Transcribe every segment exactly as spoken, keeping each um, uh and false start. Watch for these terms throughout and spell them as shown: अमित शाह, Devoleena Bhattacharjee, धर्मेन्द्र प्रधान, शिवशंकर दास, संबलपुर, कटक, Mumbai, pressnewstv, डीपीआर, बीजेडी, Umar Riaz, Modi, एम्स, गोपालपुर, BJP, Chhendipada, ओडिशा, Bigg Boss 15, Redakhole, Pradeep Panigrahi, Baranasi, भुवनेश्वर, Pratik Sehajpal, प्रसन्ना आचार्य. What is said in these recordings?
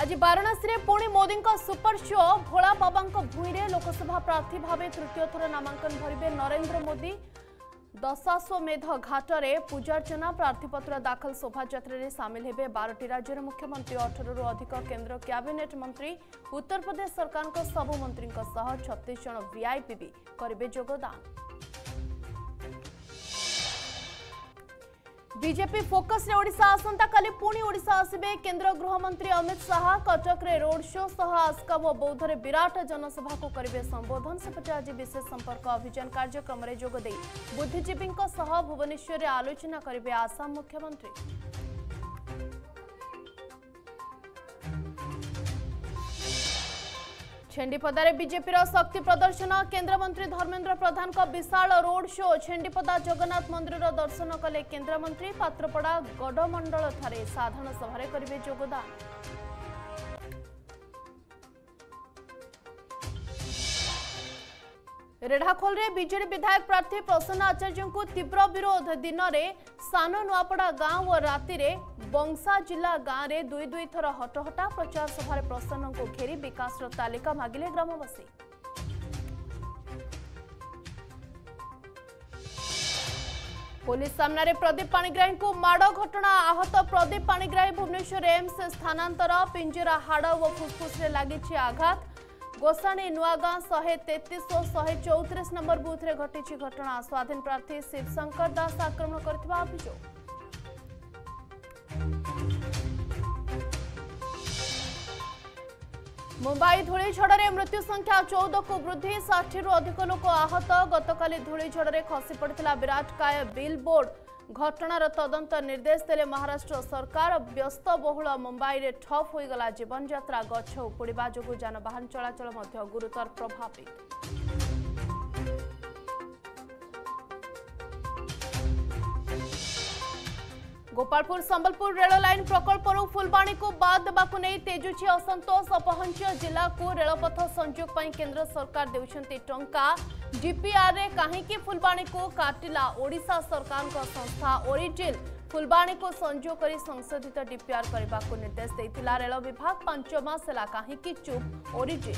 आज वाराणसी में पुणी मोदी सुपर शो भोला बाबा भूई में लोकसभा प्रार्थी भाव तृतीय थर नामांकन भरवे नरेंद्र मोदी दशाश्वमेध घाटर पूजार्चना प्रार्थीपत्र दाखल शोभा सामिल होते बारह राज्यर मुख्यमंत्री अठारह अधिक केन्द्र कैबिनेट मंत्री उत्तर प्रदेश सरकार सबु मंत्री छत्तीस जन वीआईपी भी करेंगे योगदान। बीजेपी फोकस रे ओडिशा आसंता काली पुणी ओडिशा आसिबे केंद्र गृहमंत्री अमित शाह कटक रे रोड शो सह आस्कव बौद्ध रे विराट जनसभा को करेंगे संबोधन सेपटे आज विशेष संपर्क अभियान कार्यक्रम में जोगदे बुद्धिजीवी सह भुवनेश्वर रे आलोचना करेंगे आसाम मुख्यमंत्री। छेंडीपदारे बीजेपी शक्ति प्रदर्शन केन्द्रमंत्री धर्मेन्द्र प्रधान का विशाल रोड शो छेंडीपदा जगन्नाथ मंदिर दर्शन कले केन्द्रमंत्री पात्रपड़ा गडमंडल ठारे साधारण सभारे करिवे योगदान। रेढ़ाखोल रे बीजेडी विधायक प्रार्थी प्रसन्ना आचार्य को तीव्र विरोध दिन में सान नुआपड़ा गांव और राति बंसा जिला गांव में दुई दुई थर हटहटा प्रचार सभा प्रसन्न को घेरी विकास तालिका मागिले ग्रामवासी। पुलिस सामने प्रदीप पाणिग्राही को माड़ घटना आहत प्रदीप पाणिग्राही भुवनेश्वर एम्स स्थानांतर पिंजरा हाड़ और फुसफुस में लगी आघात गोसाणी नुआगां शहे तेतीस और शहे चौतीस नंबर बूथ में घटी घटना स्वाधीन प्रार्थी शिवशंकर दास आक्रमण करथिबा अभियोग। मुंबई धूलीझड़ में मृत्यु संख्या चौदह को वृद्धि साठी रु अधिक लोक आहत गतकाली धूलीझड़ में खसी पड़ता विराट काय बिल बोर्ड घटनार तदंत निर्देश देले महाराष्ट्र सरकार व्यस्त बहुल मुंबई में ठप होगला जीवन यात्रा गछ उपुड़ा जो जानवाहन चलाचल गुरुतर प्रभावित। गोपालपुर संबलपुर रेल लाइन प्रकल्पर फुलवाणी को बाद देवाक नहीं तेजुची असंतोष अपहंच जिला को रेलपथ संयोग केंद्र सरकार देउछंती टंका डीपीआर रे काहेकि फुलवाणी को काटिला ओडिशा सरकार का संस्था ओरिजिल फुलवाणी को संयोग करी संशोधित डीपीआर करबा को निर्देश देइथिला रेल विभाग पांच मास हेला काहेकि चुप ओरिजिल।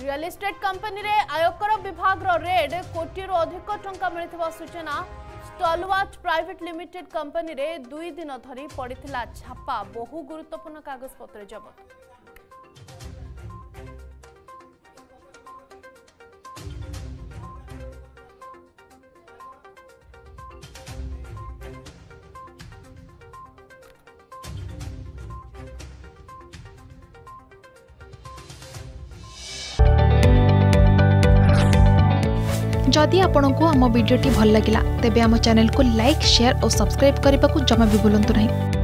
रियल इस्टेट कंपनी रे आयकर विभाग रेड कोटी रो अधिक टंका मिलथिबा सूचना स्टॉलवाट प्राइवेट लिमिटेड कंपनी रे दुई दिन धरी पड़िथिला छापा बहु गुरुत्वपूर्ण कागज पत्र जब्त। जदि आपंक आम भिड्टे भल लगा तेब आम चैनल को लाइक शेयर और सब्सक्राइब करने को जमा भी भूलु नहीं।